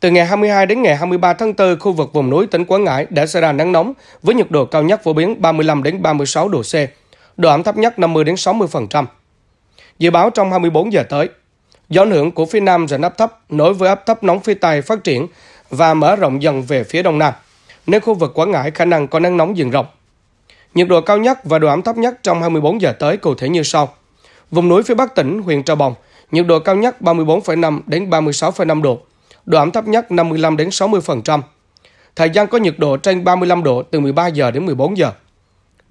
Từ ngày 22 đến ngày 23 tháng 4, khu vực vùng núi tỉnh Quảng Ngãi đã xảy ra nắng nóng với nhiệt độ cao nhất phổ biến 35 đến 36 độ C, độ ẩm thấp nhất 50 đến 60%. Dự báo trong 24 giờ tới, gió ảnh hưởng của phía Nam rãnh áp thấp nối với áp thấp nóng phía Tây phát triển và mở rộng dần về phía Đông Nam, nên khu vực Quảng Ngãi khả năng có nắng nóng diện rộng. Nhiệt độ cao nhất và độ ẩm thấp nhất trong 24 giờ tới cụ thể như sau. Vùng núi phía Bắc tỉnh, huyện Trà Bồng, nhiệt độ cao nhất 34,5 đến 36,5 độ, độ ẩm thấp nhất 55 đến 60%. Thời gian có nhiệt độ trên 35 độ từ 13 giờ đến 14 giờ.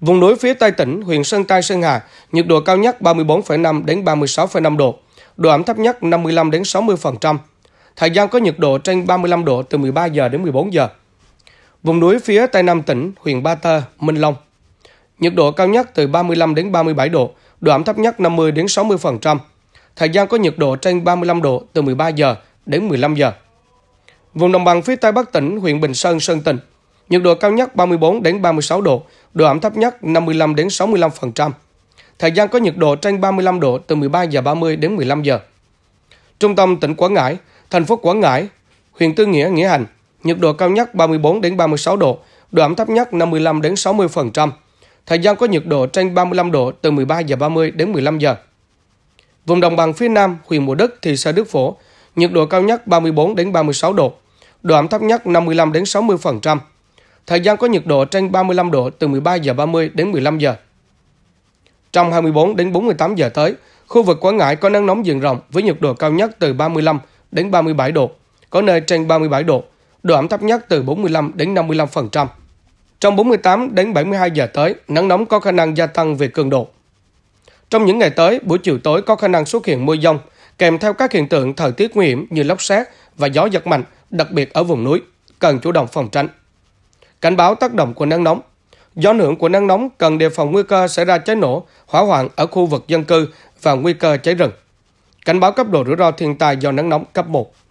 Vùng núi phía Tây tỉnh, huyện Sơn Tây, Sơn Hà, nhiệt độ cao nhất 34,5 đến 36,5 độ, độ ẩm thấp nhất 55 đến 60%. Thời gian có nhiệt độ trên 35 độ từ 13 giờ đến 14 giờ. Vùng núi phía Tây Nam tỉnh, huyện Ba Tơ, Minh Long, nhiệt độ cao nhất từ 35 đến 37 độ, độ ẩm thấp nhất 50 đến 60%. Thời gian có nhiệt độ trên 35 độ từ 13 giờ đến 15 giờ. Vùng đồng bằng phía Tây Bắc tỉnh, huyện Bình Sơn, Sơn Tịnh, nhiệt độ cao nhất 34 đến 36 độ, độ ẩm thấp nhất 55 đến 65%. Thời gian có nhiệt độ trên 35 độ từ 13 giờ 30 đến 15 giờ. Trung tâm tỉnh Quảng Ngãi, thành phố Quảng Ngãi, huyện Tư Nghĩa, Nghĩa Hành, nhiệt độ cao nhất 34 đến 36 độ, độ ẩm thấp nhất 55 đến 60%. Thời gian có nhiệt độ trên 35 độ từ 13 giờ 30 đến 15 giờ. Vùng đồng bằng phía Nam, huyện Mộ Đức, thị xã Đức Phổ, nhiệt độ cao nhất 34 đến 36 độ, độ ẩm thấp nhất 55 đến 60%. Thời gian có nhiệt độ trên 35 độ từ 13 giờ 30 đến 15 giờ. Trong 24 đến 48 giờ tới, khu vực Quảng Ngãi có nắng nóng diện rộng với nhiệt độ cao nhất từ 35 đến 37 độ, có nơi trên 37 độ, độ ẩm thấp nhất từ 45 đến 55%. Trong 48 đến 72 giờ tới, nắng nóng có khả năng gia tăng về cường độ. Trong những ngày tới, buổi chiều tối có khả năng xuất hiện mưa dông, kèm theo các hiện tượng thời tiết nguy hiểm như lốc sét và gió giật mạnh, đặc biệt ở vùng núi, cần chủ động phòng tránh. Cảnh báo tác động của nắng nóng. Do ảnh hưởng của nắng nóng cần đề phòng nguy cơ xảy ra cháy nổ, hỏa hoạn ở khu vực dân cư và nguy cơ cháy rừng. Cảnh báo cấp độ rủi ro thiên tai do nắng nóng cấp 1.